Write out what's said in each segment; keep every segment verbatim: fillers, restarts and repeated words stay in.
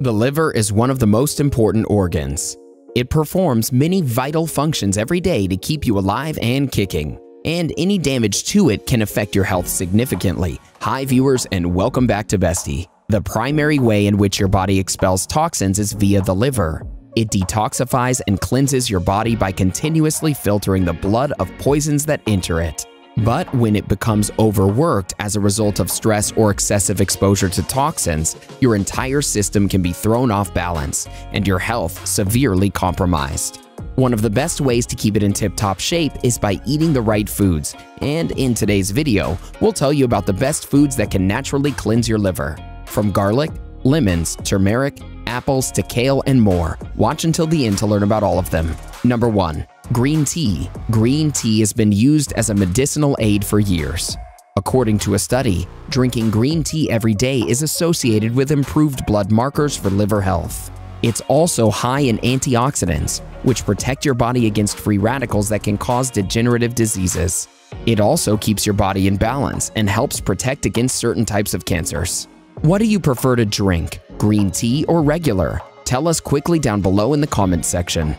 The liver is one of the most important organs. It performs many vital functions every day to keep you alive and kicking, and any damage to it can affect your health significantly. Hi viewers, and welcome back to Bestie. The primary way in which your body expels toxins is via the liver. It detoxifies and cleanses your body by continuously filtering the blood of poisons that enter it. But when it becomes overworked as a result of stress or excessive exposure to toxins, your entire system can be thrown off balance and your health severely compromised. One of the best ways to keep it in tip-top shape is by eating the right foods, and in today's video, we'll tell you about the best foods that can naturally cleanse your liver. From garlic, lemons, turmeric, apples to kale and more. Watch until the end to learn about all of them. Number one. Green tea. Green tea has been used as a medicinal aid for years. According to a study, drinking green tea every day is associated with improved blood markers for liver health. It's also high in antioxidants, which protect your body against free radicals that can cause degenerative diseases. It also keeps your body in balance and helps protect against certain types of cancers. What do you prefer to drink, green tea or regular? Tell us quickly down below in the comments section.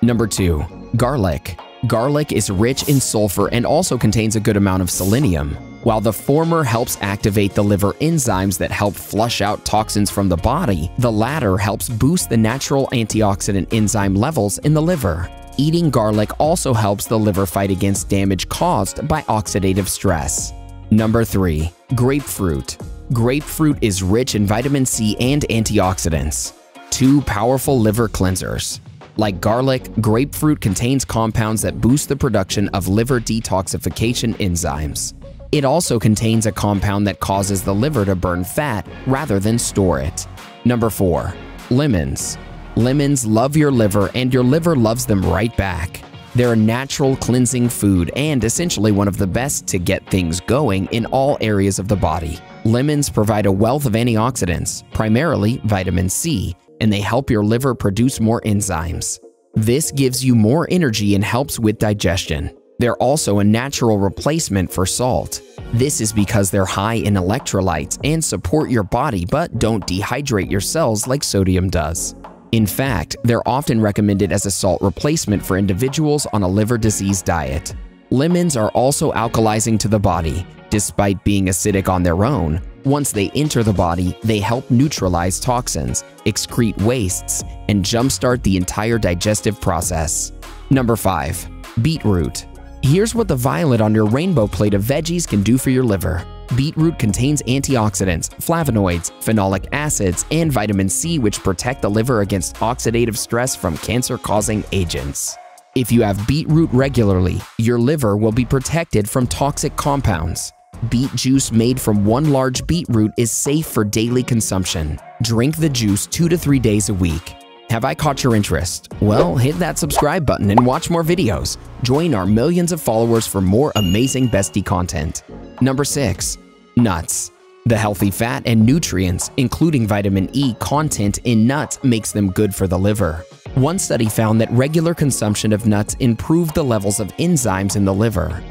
Number two. Garlic. Garlic is rich in sulfur and also contains a good amount of selenium. While the former helps activate the liver enzymes that help flush out toxins from the body, the latter helps boost the natural antioxidant enzyme levels in the liver. Eating garlic also helps the liver fight against damage caused by oxidative stress. Number three. Grapefruit. Grapefruit is rich in vitamin C and antioxidants, two powerful liver cleansers. Like garlic, grapefruit contains compounds that boost the production of liver detoxification enzymes. It also contains a compound that causes the liver to burn fat rather than store it. Number four. Lemons. Lemons love your liver and your liver loves them right back. They're a natural cleansing food and essentially one of the best to get things going in all areas of the body. Lemons provide a wealth of antioxidants, primarily vitamin C, and they help your liver produce more enzymes. This gives you more energy and helps with digestion. They're also a natural replacement for salt. This is because they're high in electrolytes and support your body but don't dehydrate your cells like sodium does. In fact, they're often recommended as a salt replacement for individuals on a liver disease diet. Lemons are also alkalizing to the body. Despite being acidic on their own, once they enter the body, they help neutralize toxins, excrete wastes, and jumpstart the entire digestive process. Number five. Beetroot. Here's what the violet on your rainbow plate of veggies can do for your liver. Beetroot contains antioxidants, flavonoids, phenolic acids, and vitamin C, which protect the liver against oxidative stress from cancer-causing agents. If you have beetroot regularly, your liver will be protected from toxic compounds. Beet juice made from one large beetroot is safe for daily consumption. Drink the juice two to three days a week. Have I caught your interest? Well, hit that subscribe button and watch more videos. Join our millions of followers for more amazing Bestie content. Number six. Nuts. The healthy fat and nutrients, including vitamin E content in nuts, makes them good for the liver. One study found that regular consumption of nuts improved the levels of enzymes in the liver.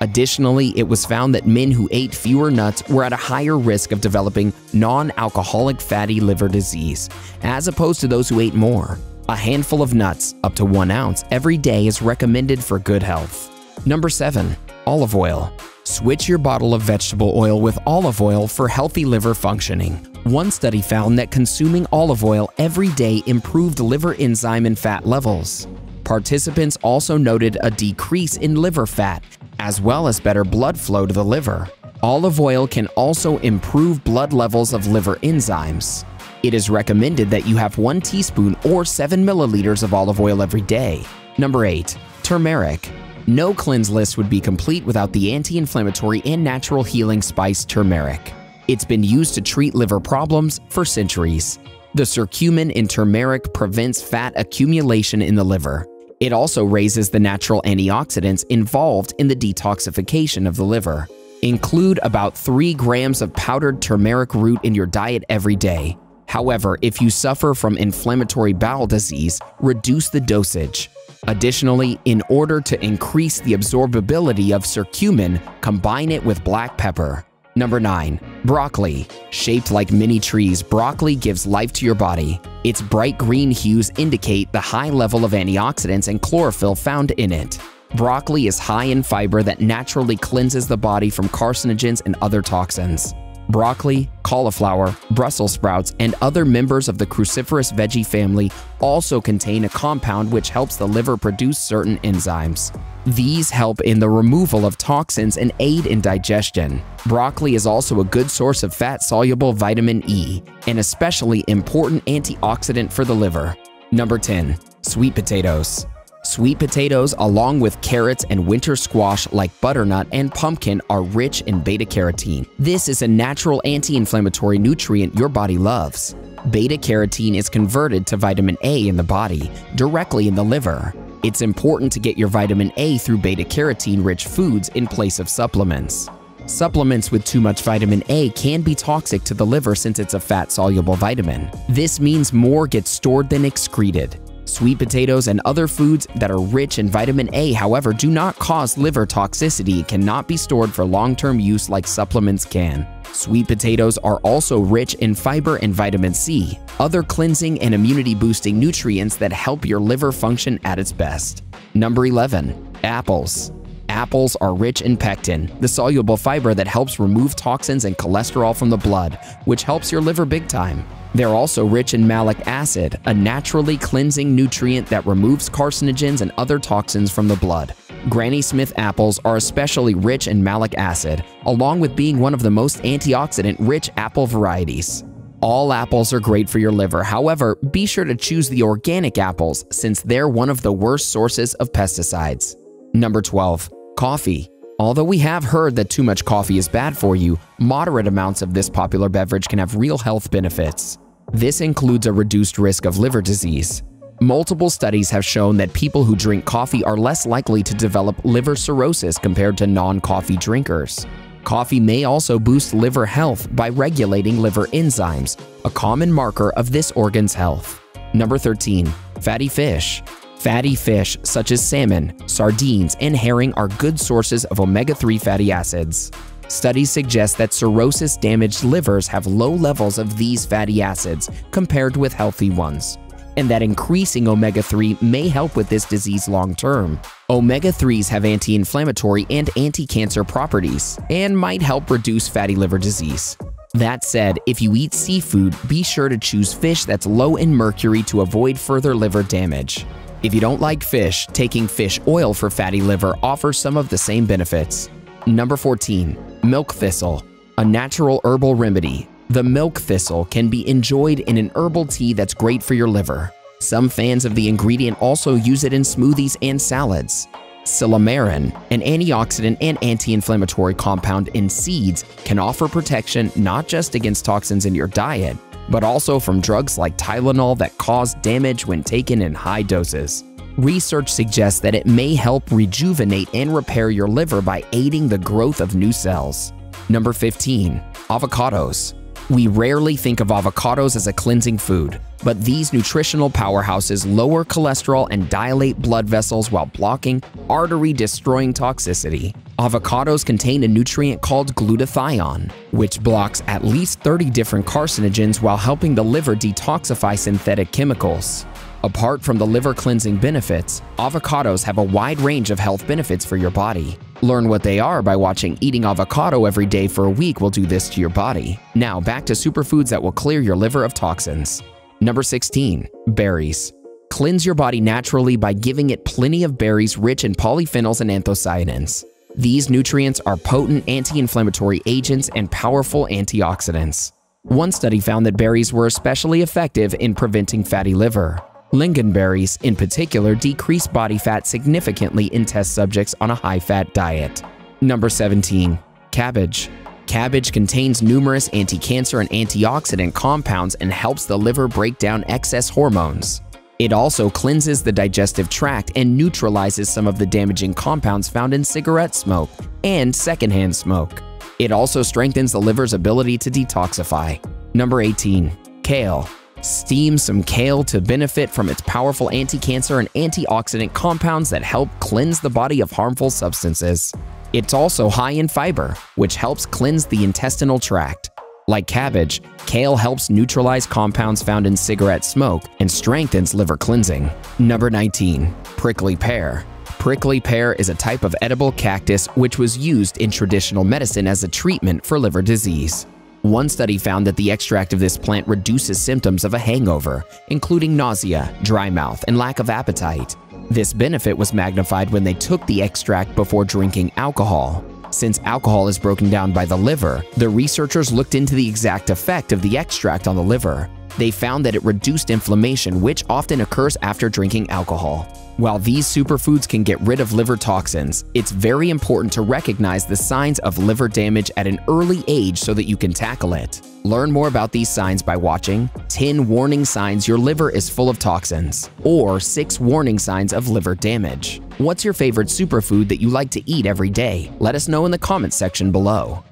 Additionally, it was found that men who ate fewer nuts were at a higher risk of developing non-alcoholic fatty liver disease, as opposed to those who ate more. A handful of nuts, up to one ounce, every day is recommended for good health. Number seven. Olive oil. Switch your bottle of vegetable oil with olive oil for healthy liver functioning. One study found that consuming olive oil every day improved liver enzyme and fat levels. Participants also noted a decrease in liver fat, as well as better blood flow to the liver. Olive oil can also improve blood levels of liver enzymes. It is recommended that you have one teaspoon or seven milliliters of olive oil every day. Number eight. Turmeric. No cleanse list would be complete without the anti-inflammatory and natural healing spice turmeric. It's been used to treat liver problems for centuries. The curcumin in turmeric prevents fat accumulation in the liver. It also raises the natural antioxidants involved in the detoxification of the liver. Include about three grams of powdered turmeric root in your diet every day. However, if you suffer from inflammatory bowel disease, reduce the dosage. Additionally, in order to increase the absorbability of curcumin, combine it with black pepper. Number nine. Broccoli. Shaped like mini trees, broccoli gives life to your body. Its bright green hues indicate the high level of antioxidants and chlorophyll found in it. Broccoli is high in fiber that naturally cleanses the body from carcinogens and other toxins. Broccoli, cauliflower, Brussels sprouts, and other members of the cruciferous veggie family also contain a compound which helps the liver produce certain enzymes. These help in the removal of toxins and aid in digestion. Broccoli is also a good source of fat-soluble vitamin E, an especially important antioxidant for the liver. Number ten. Sweet potatoes. Sweet potatoes, along with carrots and winter squash like butternut and pumpkin, are rich in beta-carotene. This is a natural anti-inflammatory nutrient your body loves. Beta-carotene is converted to vitamin A in the body, directly in the liver. It's important to get your vitamin A through beta-carotene-rich foods in place of supplements. Supplements with too much vitamin A can be toxic to the liver since it's a fat-soluble vitamin. This means more gets stored than excreted. Sweet potatoes and other foods that are rich in vitamin A, however, do not cause liver toxicity and cannot be stored for long-term use like supplements can. Sweet potatoes are also rich in fiber and vitamin C, other cleansing and immunity-boosting nutrients that help your liver function at its best. Number eleven. Apples. Apples are rich in pectin, the soluble fiber that helps remove toxins and cholesterol from the blood, which helps your liver big time. They're also rich in malic acid, a naturally cleansing nutrient that removes carcinogens and other toxins from the blood. Granny Smith apples are especially rich in malic acid, along with being one of the most antioxidant-rich apple varieties. All apples are great for your liver, however, be sure to choose the organic apples since they're one of the worst sources of pesticides. Number twelve. Coffee. Although we have heard that too much coffee is bad for you, moderate amounts of this popular beverage can have real health benefits. This includes a reduced risk of liver disease. Multiple studies have shown that people who drink coffee are less likely to develop liver cirrhosis compared to non-coffee drinkers. Coffee may also boost liver health by regulating liver enzymes, a common marker of this organ's health. Number thirteen. Fatty fish. Fatty fish such as salmon, sardines, and herring are good sources of omega three fatty acids. Studies suggest that cirrhosis-damaged livers have low levels of these fatty acids compared with healthy ones, and that increasing omega three may help with this disease long-term. Omega threes have anti-inflammatory and anti-cancer properties and might help reduce fatty liver disease. That said, if you eat seafood, be sure to choose fish that's low in mercury to avoid further liver damage. If you don't like fish, taking fish oil for fatty liver offers some of the same benefits. Number fourteen. Milk thistle. A natural herbal remedy, the milk thistle can be enjoyed in an herbal tea that's great for your liver. Some fans of the ingredient also use it in smoothies and salads. Silymarin, an antioxidant and anti-inflammatory compound in seeds, can offer protection not just against toxins in your diet, but also from drugs like Tylenol that cause damage when taken in high doses. Research suggests that it may help rejuvenate and repair your liver by aiding the growth of new cells. Number fifteen. Avocados. We rarely think of avocados as a cleansing food, but these nutritional powerhouses lower cholesterol and dilate blood vessels while blocking artery-destroying toxicity. Avocados contain a nutrient called glutathione, which blocks at least thirty different carcinogens while helping the liver detoxify synthetic chemicals. Apart from the liver cleansing benefits, avocados have a wide range of health benefits for your body. Learn what they are by watching Eating Avocado Every Day for a Week will do this to your body. Now back to superfoods that will clear your liver of toxins. Number sixteen. Berries. Cleanse your body naturally by giving it plenty of berries rich in polyphenols and anthocyanins. These nutrients are potent anti-inflammatory agents and powerful antioxidants. One study found that berries were especially effective in preventing fatty liver. Lingonberries, in particular, decrease body fat significantly in test subjects on a high-fat diet. Number seventeen. Cabbage. Cabbage contains numerous anti-cancer and antioxidant compounds and helps the liver break down excess hormones. It also cleanses the digestive tract and neutralizes some of the damaging compounds found in cigarette smoke and secondhand smoke. It also strengthens the liver's ability to detoxify. Number eighteen. Kale. Steam some kale to benefit from its powerful anti-cancer and antioxidant compounds that help cleanse the body of harmful substances. It's also high in fiber, which helps cleanse the intestinal tract. Like cabbage, kale helps neutralize compounds found in cigarette smoke and strengthens liver cleansing. Number nineteen. Prickly pear. Prickly pear is a type of edible cactus which was used in traditional medicine as a treatment for liver disease. One study found that the extract of this plant reduces symptoms of a hangover, including nausea, dry mouth, and lack of appetite. This benefit was magnified when they took the extract before drinking alcohol. Since alcohol is broken down by the liver, the researchers looked into the exact effect of the extract on the liver. They found that it reduced inflammation, which often occurs after drinking alcohol. While these superfoods can get rid of liver toxins, it's very important to recognize the signs of liver damage at an early age so that you can tackle it. Learn more about these signs by watching ten Warning Signs Your Liver is Full of Toxins or six Warning Signs of Liver Damage. What's your favorite superfood that you like to eat every day? Let us know in the comments section below.